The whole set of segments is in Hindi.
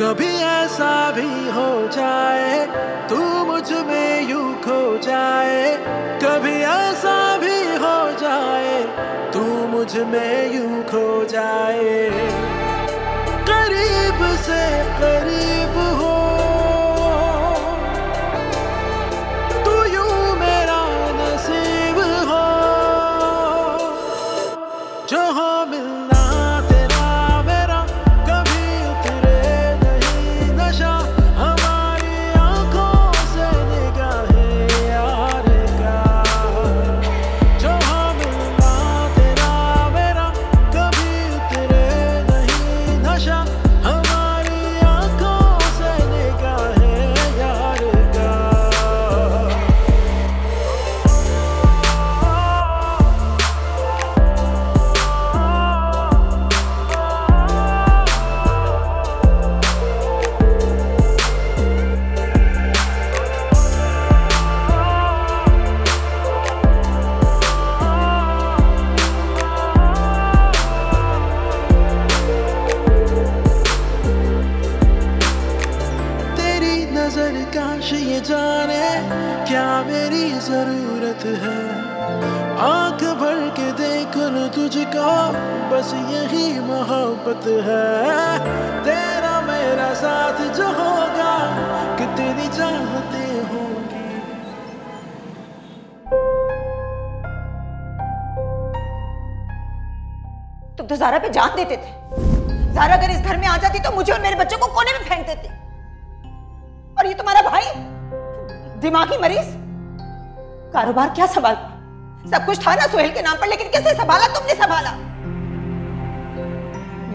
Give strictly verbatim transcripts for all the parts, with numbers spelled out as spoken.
कभी ऐसा भी हो जाए तू मुझ में यूं खो जाए, कभी ऐसा भी हो जाए तू मुझ में यूं खो जाए। करीब से करीब हो तू यूं मेरा नसीब हो, जो हो मिलना ये जाने क्या मेरी जरूरत है, आंख भर के देख लूं तुझको बस यही मोहब्बत है। तेरा मेरा साथ जो होगा कितनी चाहते होंगे। तुम तो ज़ारा पे जान देते थे, ज़ारा अगर इस घर में आ जाती तो मुझे और मेरे बच्चों को कोने में फेंक देते। और ये तुम्हारा भाई दिमागी मरीज, कारोबार क्या संभाल, सब कुछ था ना सोहेल के नाम पर, लेकिन कैसे संभाला तुमने संभाला।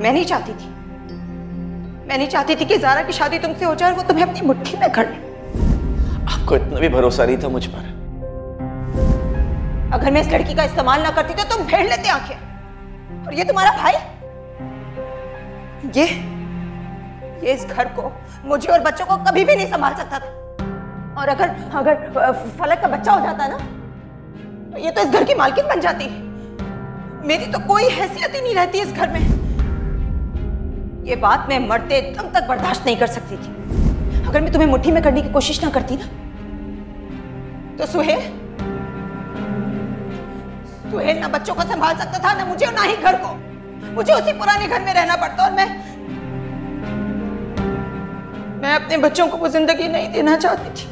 मैं नहीं चाहती थी, मैं नहीं चाहती थी कि ज़ारा की शादी तुमसे हो जाए और वो तुम्हें अपनी मुट्ठी में कर ले। आपको इतना भी भरोसा नहीं था मुझ पर। अगर मैं इस लड़की का इस्तेमाल ना करती तो तुम फेर लेते आंखें। और ये तुम्हारा भाई, ये ये इस घर को, मुझे और बच्चों को कभी भी नहीं संभाल सकता था। और अगर अगर फलक का बच्चा हो जाता ना तो ये तो इस घर की मालकिन बन जाती। मेरी तो कोई हैसियत ही नहीं रहती इस घर में। ये बात मैं मरते दम तक बर्दाश्त नहीं कर सकती थी। अगर मैं तुम्हें मुट्ठी में करने की कोशिश ना करती ना तो सुहेल सुहेल ना बच्चों को संभाल सकता था, ना मुझे और ना ही घर को। मुझे उसी पुराने घर में रहना पड़ता। और मैं मैं अपने बच्चों को वो जिंदगी नहीं देना चाहती थी।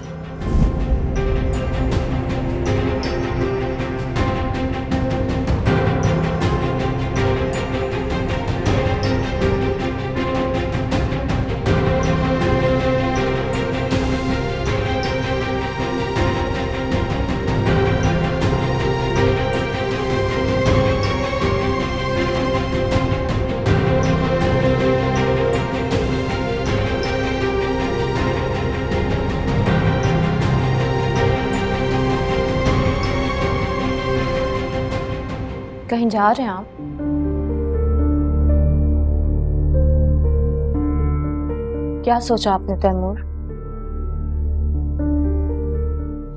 कहीं जा रहे हैं आप? क्या सोचा आपने तैमूर?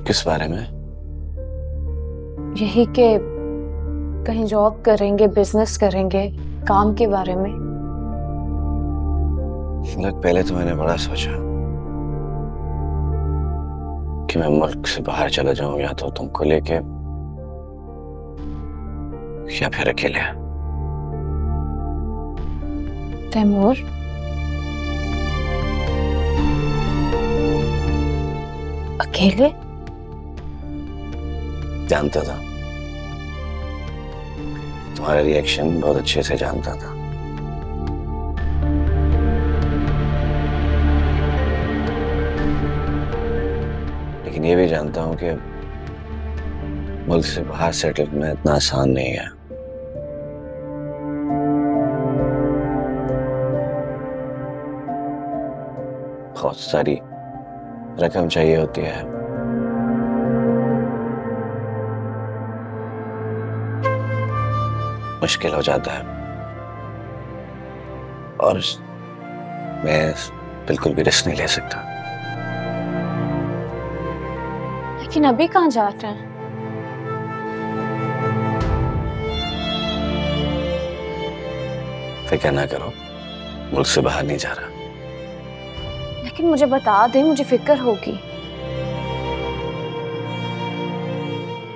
किस बारे में? यही कि कहीं जॉब करेंगे, बिजनेस करेंगे, काम के बारे में। पहले तो मैंने बड़ा सोचा कि मैं मुल्क से बाहर चला जाऊं, या तो तुमको लेके या फिर अकेले। तैमूर, अकेले? जानता था तुम्हारा रिएक्शन, बहुत अच्छे से जानता था। लेकिन ये भी जानता हूं कि मुल्क से बाहर सेटल करना इतना आसान नहीं है। बहुत सारी रकम चाहिए होती है, मुश्किल हो जाता है, और मैं बिल्कुल भी रिस्क नहीं ले सकता। लेकिन अभी कहाँ जा रहे हैं? फिक्र ना करो, मुल्क से बाहर नहीं जा रहा। लेकिन मुझे बता दे, मुझे फिक्र होगी।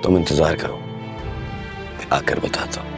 तुम इंतजार करो, मैं आकर बताता हूँ।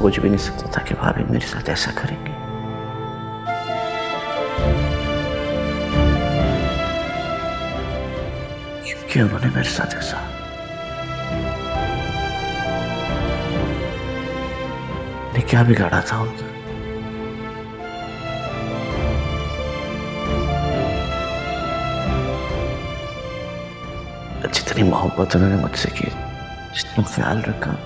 सोच भी नहीं सकता था कि भाभी मेरे साथ ऐसा करेंगे। क्यों उन्होंने मेरे साथ ऐसा? ने क्या बिगाड़ा था उनका? जितनी मोहब्बत उन्होंने मुझसे की, जितना ख्याल रखा,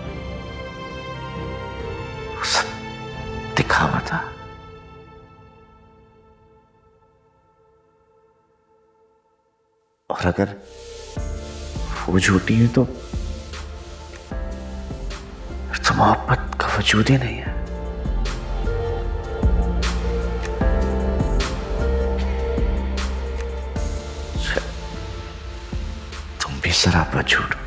दिखावा था। और अगर वो झूठी है तो मोहब्बत का वजूद ही नहीं है। तुम भी सरापा झूठ।